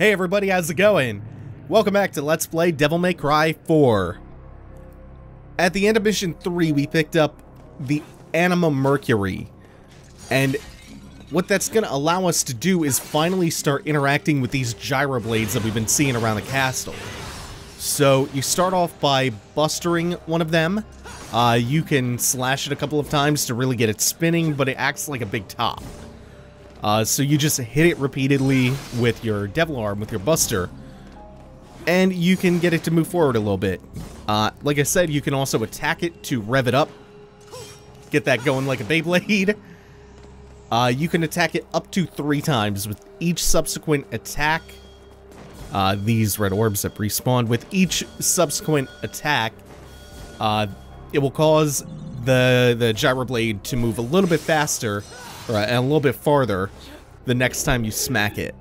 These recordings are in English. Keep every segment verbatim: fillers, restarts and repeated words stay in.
Hey everybody, how's it going? Welcome back to Let's Play Devil May Cry four. At the end of Mission three, we picked up the Anima Mercury. And what that's going to allow us to do is finally start interacting with these gyroblades that we've been seeing around the castle. So you start off by bustering one of them. Uh, you can slash it a couple of times to really get it spinning, but it acts like a big top. Uh, so you just hit it repeatedly with your devil arm, with your buster, and you can get it to move forward a little bit. Uh, like I said, you can also attack it to rev it up, get that going like a Beyblade. Uh, you can attack it up to three times. With each subsequent attack, uh, these red orbs that respawn, with each subsequent attack, uh, it will cause the, the gyroblade to move a little bit faster, and a little bit farther the next time you smack it.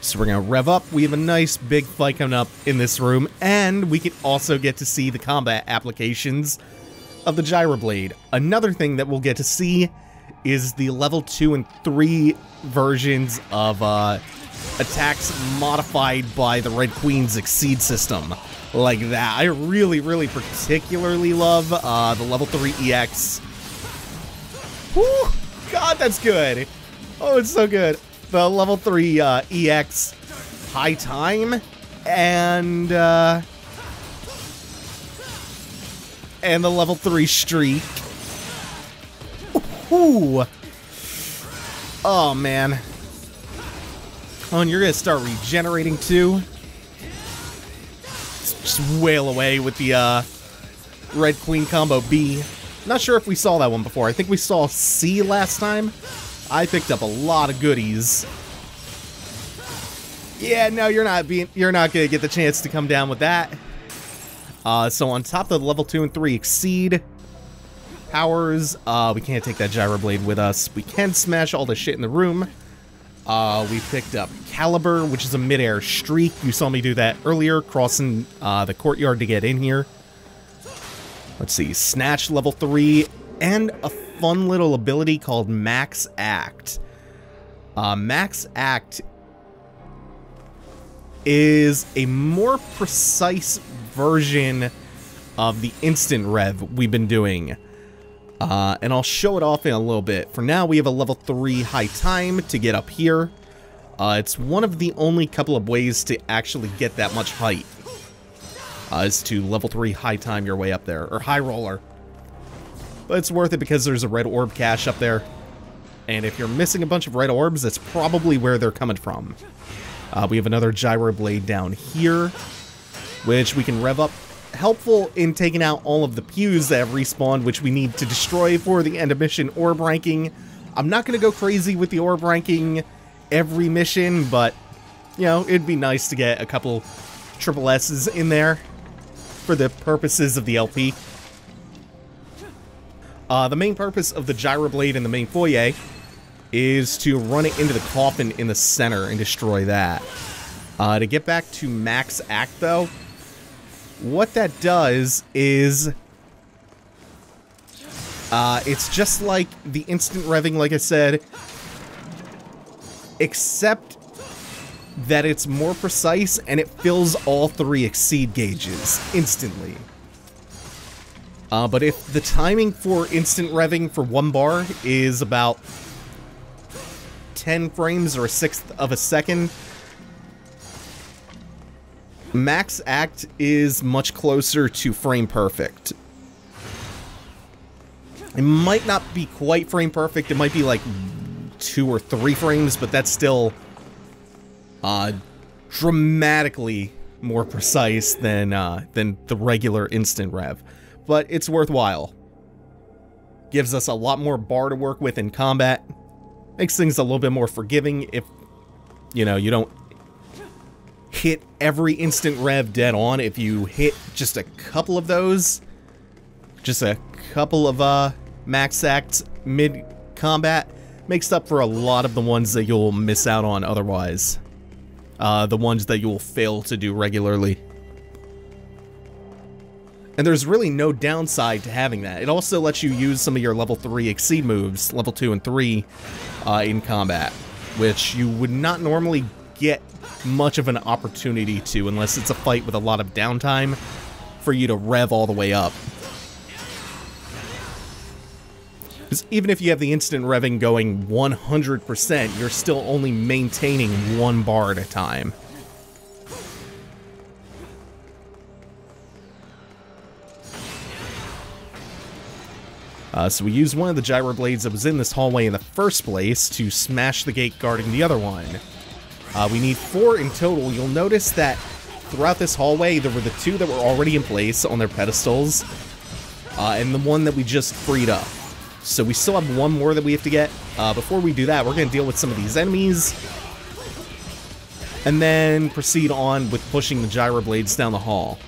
So we're going to rev up. We have a nice big fight coming up in this room, and we can also get to see the combat applications of the gyroblade. Another thing that we'll get to see is the level two and three versions of uh, attacks modified by the Red Queen's Exceed system. Like that. I really, really particularly love uh, the level three E X. Woo! God, that's good! Oh, it's so good. The level three uh, E X high time and uh, and the level three streak. Ooh! Oh, man. Oh, and you're gonna start regenerating too. Just wail away with the uh, Red Queen combo B. Not sure if we saw that one before. I think we saw C last time. I picked up a lot of goodies. Yeah, no, you're not being, you're not gonna get the chance to come down with that. Uh, so on top of the level two and three exceed powers, uh, we can't take that gyroblade with us. We can smash all the shit in the room. Uh, we picked up Calibur, which is a mid-air streak. You saw me do that earlier, crossing uh, the courtyard to get in here. Let's see, Snatch level three, and a fun little ability called Max Act. Uh, Max Act is a more precise version of the Instant Rev we've been doing. Uh, and I'll show it off in a little bit. For now, we have a level three high time to get up here. Uh, it's one of the only couple of ways to actually get that much height. Uh, is to level three high time your way up there, or high roller. But it's worth it because there's a red orb cache up there. And if you're missing a bunch of red orbs, that's probably where they're coming from. Uh, we have another gyroblade down here, which we can rev up. Helpful in taking out all of the pews that have respawned, which we need to destroy for the end of mission orb ranking. I'm not going to go crazy with the orb ranking every mission, but, you know, it'd be nice to get a couple triple S's in there for the purposes of the L P. Uh, the main purpose of the gyroblade in the main foyer is to run it into the coffin in the center and destroy that. Uh, to get back to Max Act, though, what that does is, uh, it's just like the instant revving, like I said, except that it's more precise and it fills all three exceed gauges instantly. Uh, but if the timing for instant revving for one bar is about ten frames or a sixth of a second, Max Act is much closer to frame perfect. It might not be quite frame perfect, it might be like two or three frames, but that's still uh, dramatically more precise than, uh, than the regular instant rev. But it's worthwhile. Gives us a lot more bar to work with in combat. Makes things a little bit more forgiving if, you know, you don't hit every instant rev dead on. If you hit just a couple of those, just a couple of uh, Max Acts mid-combat, makes up for a lot of the ones that you'll miss out on otherwise. Uh, the ones that you'll fail to do regularly. And there's really no downside to having that. It also lets you use some of your level three exceed moves, level two and three, uh, in combat. which you would not normally get much of an opportunity to unless it's a fight with a lot of downtime for you to rev all the way up. Because even if you have the instant revving going one hundred percent, you're still only maintaining one bar at a time. Uh, so we used one of the gyro blades that was in this hallway in the first place to smash the gate guarding the other one. Uh, we need four in total. You'll notice that throughout this hallway, there were the two that were already in place on their pedestals, uh, and the one that we just freed up. So we still have one more that we have to get. Uh, before we do that, we're going to deal with some of these enemies, and then proceed on with pushing the gyro blades down the hall.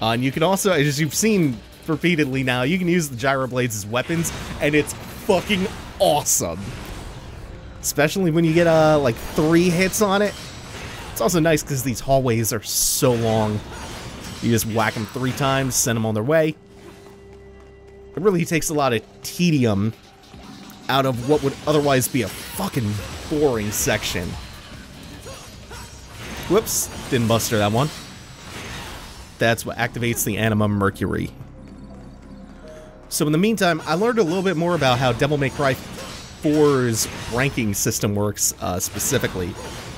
Uh, and you can also, as you've seen repeatedly now, you can use the gyro blades as weapons, and it's fucking awesome. Especially when you get uh, like three hits on it. It's also nice because these hallways are so long. You just whack them three times, send them on their way. It really takes a lot of tedium out of what would otherwise be a fucking boring section. Whoops, didn't buster that one. That's what activates the Anima Mercury. So in the meantime, I learned a little bit more about how Devil May Cry four's ranking system works, uh, specifically,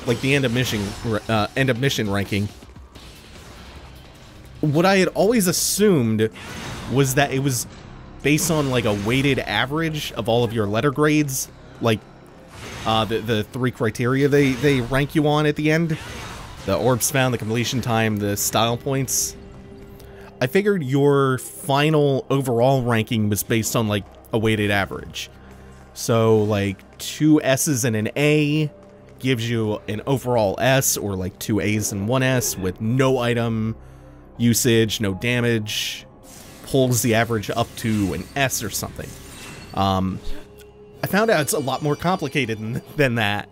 like the end of mission, uh, end of mission ranking. What I had always assumed was that it was based on like a weighted average of all of your letter grades, like uh, the the three criteria they they rank you on at the end: the orbs found, the completion time, the style points. I figured your final overall ranking was based on, like, a weighted average. So, like, two S's and an A gives you an overall S, or, like, two A's and one S with no item usage, no damage, pulls the average up to an S or something. Um, I found out it's a lot more complicated than, than that.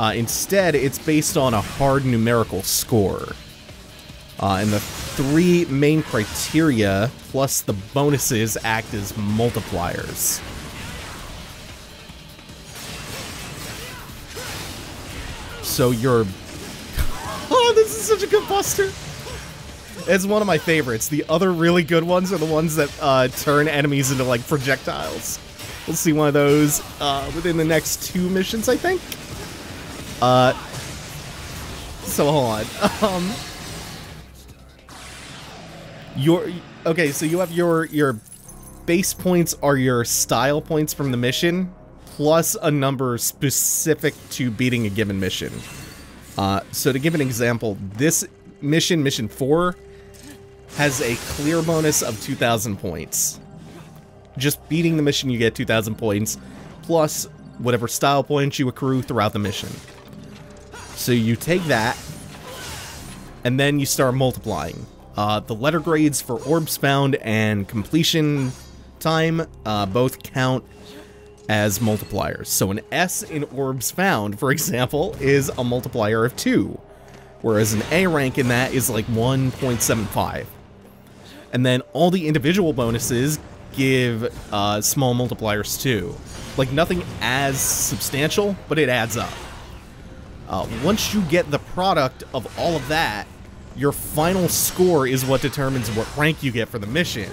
Uh, instead, it's based on a hard numerical score. Uh, and the three main criteria plus the bonuses act as multipliers. So your... Oh, this is such a good buster! It's one of my favorites. The other really good ones are the ones that uh, turn enemies into, like, projectiles. We'll see one of those uh, within the next two missions, I think. Uh, so hold on, um, your, okay, so you have your, your base points are your style points from the mission, plus a number specific to beating a given mission. Uh, so to give an example, this mission, mission four, has a clear bonus of two thousand points. Just beating the mission, you get two thousand points, plus whatever style points you accrue throughout the mission. So you take that, and then you start multiplying. Uh, the letter grades for orbs found and completion time uh, both count as multipliers. So an S in orbs found, for example, is a multiplier of two, whereas an A rank in that is like one point seven five. And then all the individual bonuses give uh, small multipliers too. Like nothing as substantial, but it adds up. Uh, once you get the product of all of that, your final score is what determines what rank you get for the mission.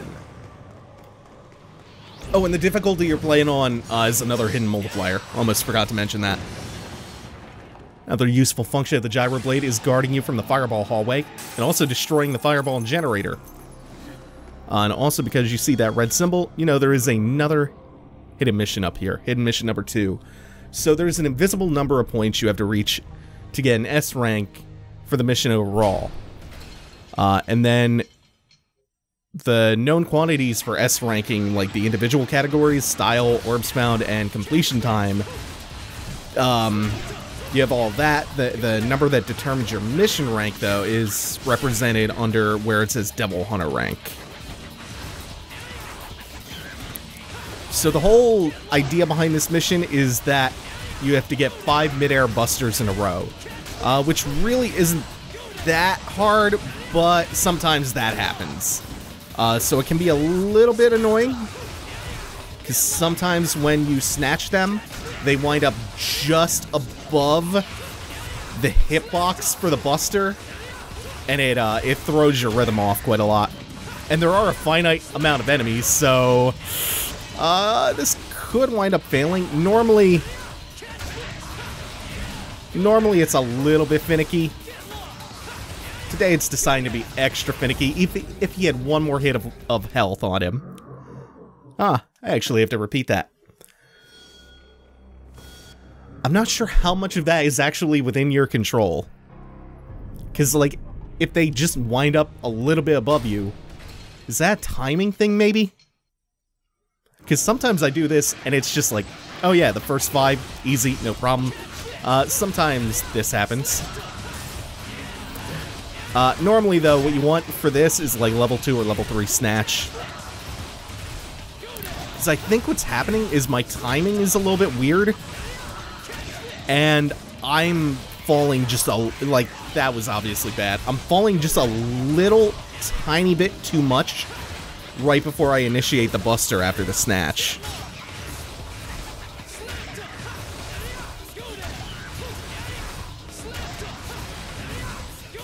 Oh, and the difficulty you're playing on uh, is another hidden multiplier. Almost forgot to mention that. Another useful function of the gyro blade is guarding you from the fireball hallway, and also destroying the fireball generator. Uh, and also because you see that red symbol, you know there is another hidden mission up here. Hidden mission number two. So there's an invisible number of points you have to reach to get an S rank for the mission overall. Uh, and then the known quantities for S ranking, like the individual categories, style, orbs found, and completion time. Um, you have all that. The, the number that determines your mission rank, though, is represented under where it says Devil Hunter rank. So the whole idea behind this mission is that you have to get five mid-air busters in a row, uh, which really isn't that hard, but sometimes that happens. Uh, so it can be a little bit annoying, because sometimes when you snatch them, they wind up just above the hitbox for the buster, and it uh, it throws your rhythm off quite a lot. And there are a finite amount of enemies, so uh, this could wind up failing. Normally, normally it's a little bit finicky. Today it's designed to be extra finicky, if, if he had one more hit of, of health on him. Ah, I actually have to repeat that. I'm not sure how much of that is actually within your control. Because, like, if they just wind up a little bit above you, is that a timing thing, maybe? Because sometimes I do this, and it's just like, oh yeah, the first five, easy, no problem. Uh, sometimes this happens. Uh, normally, though, what you want for this is, like, level two or level three snatch. Because I think what's happening is my timing is a little bit weird. And I'm falling just a... Like, that was obviously bad. I'm falling just a little tiny bit too much right before I initiate the buster after the snatch.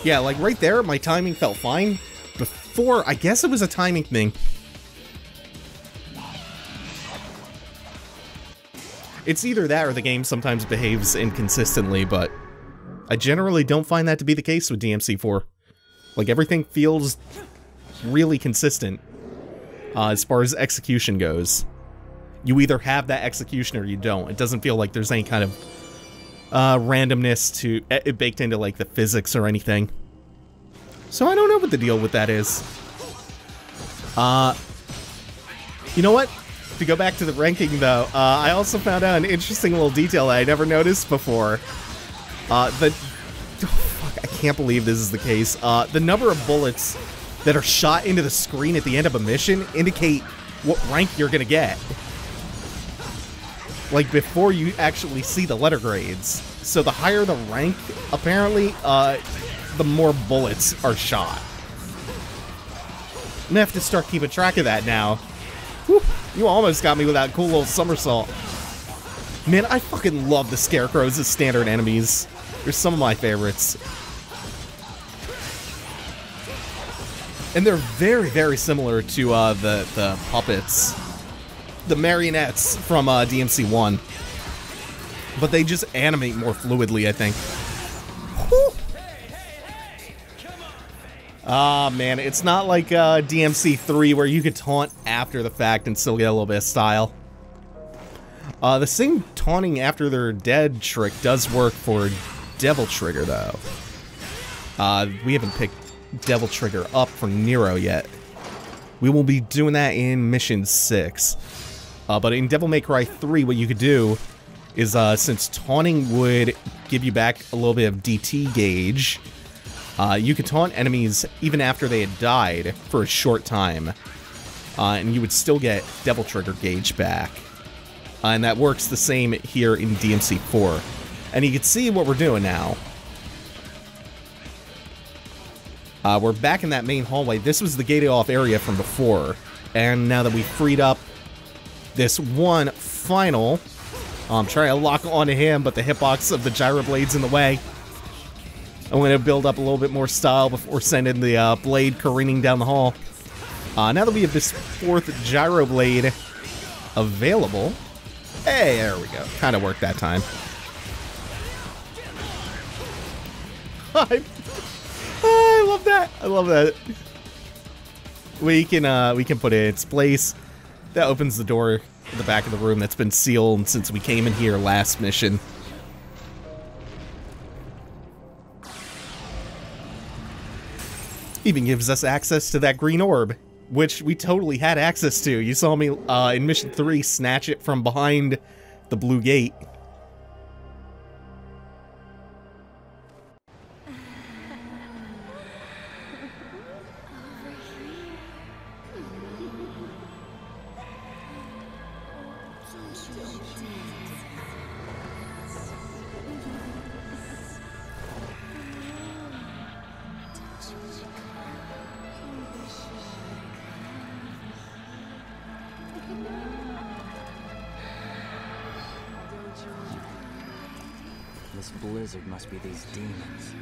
Yeah, like right there, my timing felt fine. Before, I guess it was a timing thing. It's either that or the game sometimes behaves inconsistently, but I generally don't find that to be the case with D M C four. Like, everything feels really consistent uh, as far as execution goes. You either have that execution or you don't. It doesn't feel like there's any kind of Uh, randomness to it baked into like the physics or anything. So I don't know what the deal with that is. Uh, you know what? To go back to the ranking though, uh, I also found out an interesting little detail that I never noticed before. Uh, the oh, fuck, I can't believe this is the case. Uh, the number of bullets that are shot into the screen at the end of a mission indicate what rank you're gonna get. Like, before you actually see the letter grades. So the higher the rank, apparently, uh, the more bullets are shot. I'm gonna have to start keeping track of that now. Whew, you almost got me with that cool little somersault. Man, I fucking love the scarecrows as standard enemies. They're some of my favorites. And they're very, very similar to uh, the, the puppets. The marionettes from uh, D M C one, but they just animate more fluidly, I think. Ah, hey, hey, hey, uh, man, it's not like uh, D M C three where you could taunt after the fact and still get a little bit of style. Uh, the same taunting after they're dead trick does work for Devil Trigger, though. Uh, we haven't picked Devil Trigger up from Nero yet. We will be doing that in Mission six. Uh, but in Devil May Cry three, what you could do is, uh, since taunting would give you back a little bit of D T gauge, uh, you could taunt enemies even after they had died for a short time, uh, and you would still get Devil Trigger gauge back. Uh, and that works the same here in D M C four. And you can see what we're doing now. Uh, we're back in that main hallway. This was the gated off area from before. And now that we freed up this one final, I'm trying to lock onto him, but the hitbox of the gyro blade's in the way. I'm going to build up a little bit more style before sending the uh, blade careening down the hall. Uh, now that we have this fourth gyro blade available. Hey, there we go. Kind of worked that time. Hi. I love that. I love that. We can uh, we can put it in its place. That opens the door at the back of the room that's been sealed since we came in here last mission. Even gives us access to that green orb, which we totally had access to. You saw me uh, in Mission three snatch it from behind the blue gate. this blizzard must be these demons.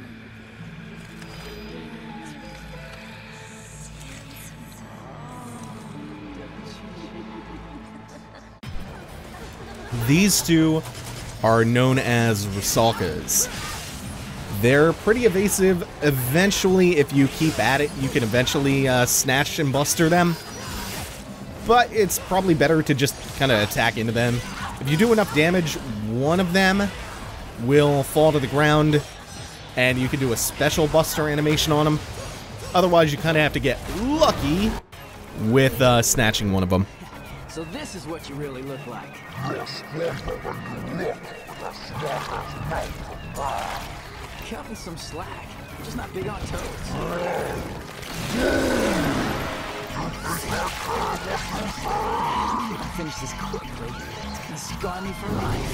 These two are known as Rusalkas. They're pretty evasive. Eventually, if you keep at it, you can eventually uh, snatch and buster them. But it's probably better to just kind of attack into them. If you do enough damage, one of them will fall to the ground, and you can do a special buster animation on them. Otherwise, you kind of have to get lucky with uh, snatching one of them. So this is what you really look like. Cut me some slack. I'm just not big on toads. I finish this quickly. It's gonna scar me for life.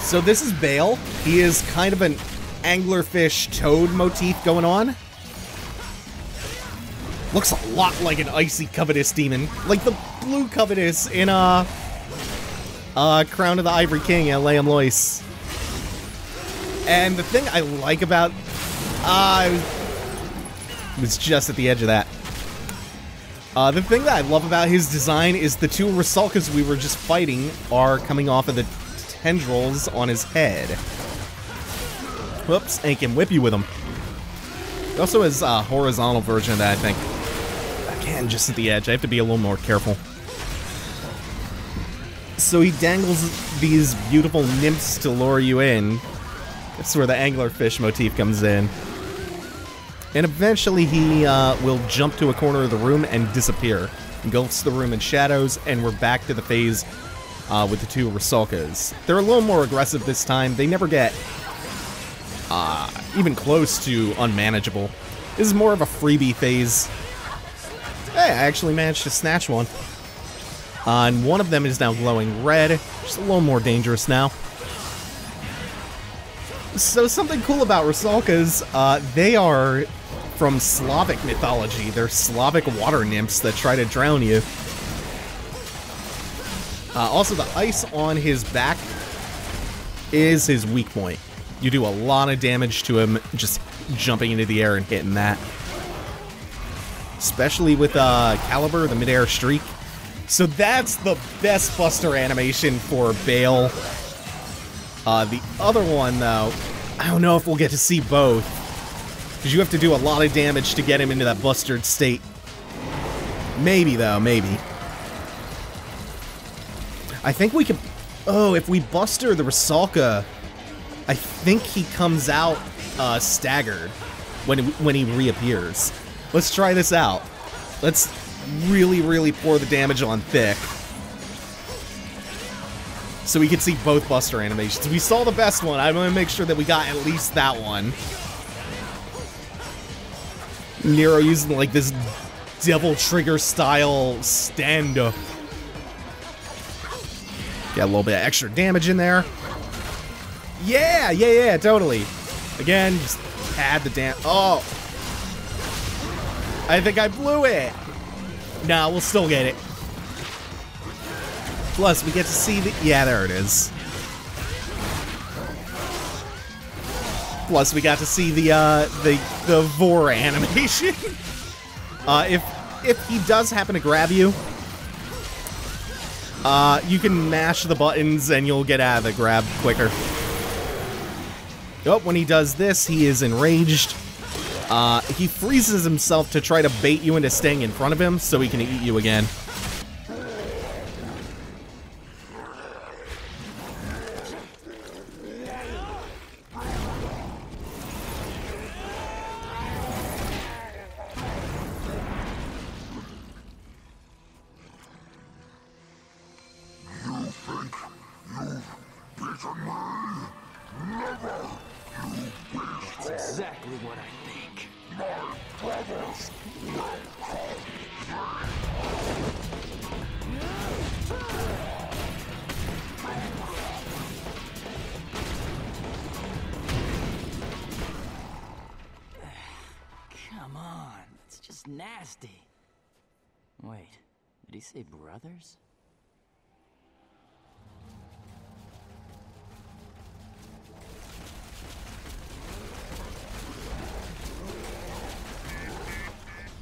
So this is Bale. He is kind of an anglerfish toad motif going on. Looks a lot like an icy covetous demon. Like the blue covetous in uh, uh Crown of the Ivory King, Liam Lois. And the thing I like about uh, I was just at the edge of that. Uh, the thing that I love about his design is the two Rusalkas we were just fighting are coming off of the tendrils on his head. Whoops, and can whip you with them. It also has a horizontal version of that, I think. Again, just at the edge. I have to be a little more careful. So he dangles these beautiful nymphs to lure you in. That's where the anglerfish motif comes in. And eventually he uh, will jump to a corner of the room and disappear. Engulfs the room in shadows, and we're back to the phase Uh, with the two Rusalkas. They're a little more aggressive this time. They never get uh, even close to unmanageable. This is more of a freebie phase. Hey, I actually managed to snatch one. Uh, and one of them is now glowing red. Just a little more dangerous now. So something cool about Rusalkas, uh, they are from Slavic mythology. They're Slavic water nymphs that try to drown you. Uh, also, the ice on his back is his weak point. You do a lot of damage to him just jumping into the air and hitting that. Especially with uh, Calibur, the midair streak. So that's the best buster animation for Bale. Uh, the other one, though, I don't know if we'll get to see both. Because you have to do a lot of damage to get him into that bustered state. Maybe, though, maybe. I think we can... Oh, if we buster the Rusalka, I think he comes out uh, staggered when he, when he reappears. Let's try this out. Let's really, really pour the damage on thick. So we can see both buster animations. We saw the best one. I'm going to make sure that we got at least that one. Nero using like this Devil Trigger style stand-up. Got a little bit of extra damage in there. Yeah, yeah, yeah, totally. Again, just add the damage. Oh. I think I blew it. Nah, we'll still get it. Plus, we get to see the... Yeah, there it is. Plus, we got to see the, uh, the, the Vor animation. uh, if, if he does happen to grab you, Uh, you can mash the buttons and you'll get out of the grab quicker. Oh, when he does this, he is enraged. Uh, he freezes himself to try to bait you into staying in front of him so he can eat you again. It's nasty. Wait, did he say brothers?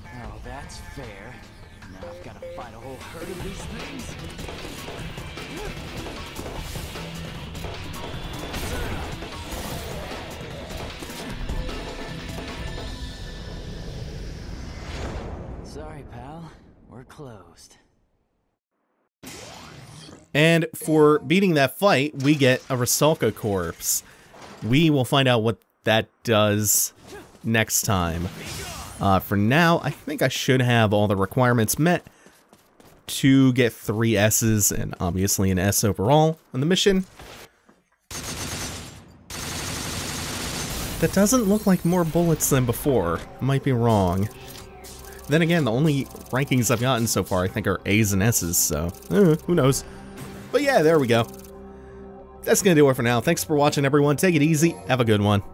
Oh, that's fair. Now I've got to fight a whole herd of these things. Sorry, pal. We're closed. And for beating that fight, we get a Rusalka corpse. We will find out what that does next time. Uh, for now, I think I should have all the requirements met to get three S's and obviously an S overall on the mission. That doesn't look like more bullets than before. Might be wrong. Then again, the only rankings I've gotten so far I think are A's and S's, so eh, who knows. But yeah, there we go. That's gonna do it for now. Thanks for watching, everyone. Take it easy. Have a good one.